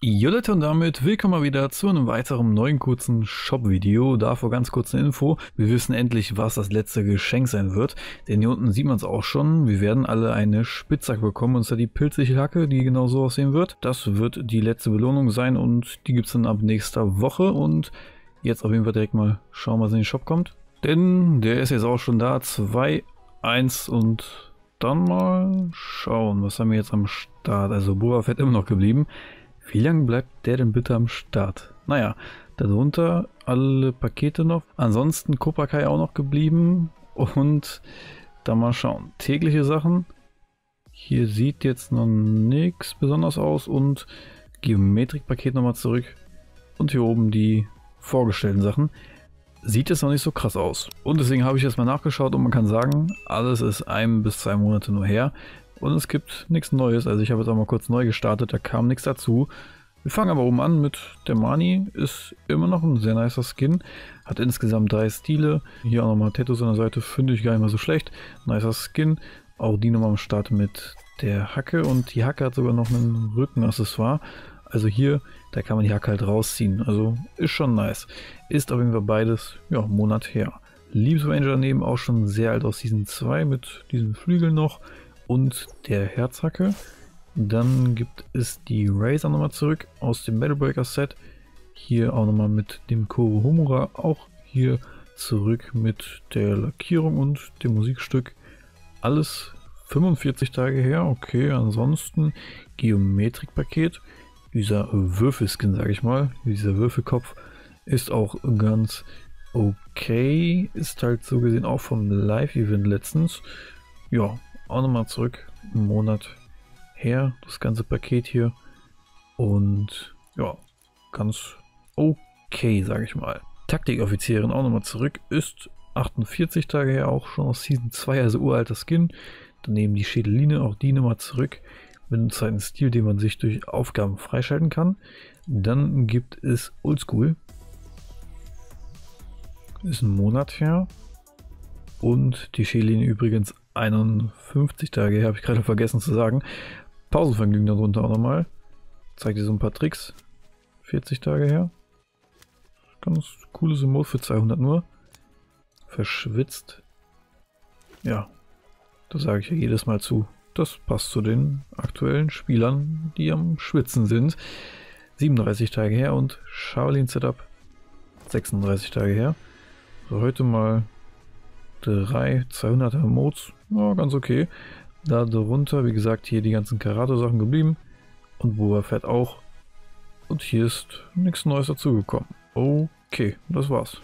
Jo Leute, und damit willkommen mal wieder zu einem weiteren neuen kurzen Shop-Video. Davor ganz kurz eine Info. Wir wissen endlich, was das letzte Geschenk sein wird. Denn hier unten sieht man es auch schon. Wir werden alle eine Spitzhacke bekommen, und zwar die Pilzichelhacke, die genau so aussehen wird. Das wird die letzte Belohnung sein und die gibt es dann ab nächster Woche. Und jetzt auf jeden Fall direkt mal schauen, was in den Shop kommt. Denn der ist jetzt auch schon da. 2, 1 und dann mal schauen, was haben wir jetzt am Start. Also Boba Fett immer noch geblieben. Wie lange bleibt der denn bitte am Start? Naja, darunter alle Pakete noch. Ansonsten Copacai auch noch geblieben. Und dann mal schauen. Tägliche Sachen. Hier sieht jetzt noch nichts besonders aus. Und Geometrik-Paket nochmal zurück. Und hier oben die vorgestellten Sachen. Sieht jetzt noch nicht so krass aus. Und deswegen habe ich jetzt mal nachgeschaut. Und man kann sagen, alles ist 1 bis 2 Monate nur her. Und es gibt nichts Neues, also ich habe jetzt auch mal kurz neu gestartet, da kam nichts dazu. Wir fangen aber oben an mit der Marnie, ist immer noch ein sehr nicer Skin, hat insgesamt 3 Stile, hier auch nochmal Tattoos an der Seite, finde ich gar nicht mal so schlecht. Nicer Skin, auch die nochmal am Start mit der Hacke, und die Hacke hat sogar noch einen Rückenaccessoire. Also hier, da kann man die Hacke halt rausziehen, also ist schon nice. Ist auf jeden Fall beides, ja, einen Monat her. Leaves Ranger daneben auch schon sehr alt aus Season 2 mit diesen Flügeln noch. Und der Herzhacke. Dann gibt es die Razer nochmal zurück aus dem Metal Breaker Set. Hier auch nochmal mit dem Kuru Humura. Auch hier zurück mit der Lackierung und dem Musikstück. Alles 45 Tage her. Okay, ansonsten Geometrik-Paket. Dieser Würfelskin, sage ich mal. Dieser Würfelkopf ist auch ganz okay. Ist halt so gesehen auch vom Live-Event letztens. Ja. Auch nochmal zurück, einen Monat her, das ganze Paket hier, und ja, ganz okay, sage ich mal. Taktikoffizieren auch nochmal zurück, ist 48 Tage her, auch schon aus Season 2, also uralter Skin. Daneben die Schädeline, auch die nochmal zurück, mit einem zweiten Stil, den man sich durch Aufgaben freischalten kann. Dann gibt es Oldschool, ist ein Monat her, und die Schädeline übrigens 51 Tage her, habe ich gerade vergessen zu sagen. Pausenvergnügen darunter auch nochmal. Zeigt dir so ein paar Tricks. 40 Tage her. Ganz cooles Symbol für 200 nur. Verschwitzt. Ja, das sage ich ja jedes Mal zu. Das passt zu den aktuellen Spielern, die am Schwitzen sind. 37 Tage her, und Shaolin Setup 36 Tage her. So, heute mal 3 200er Modes, ja, ganz okay. Darunter, wie gesagt, hier die ganzen Karate-Sachen geblieben. Und Boba Fett auch. Und hier ist nichts Neues dazugekommen. Okay, das war's.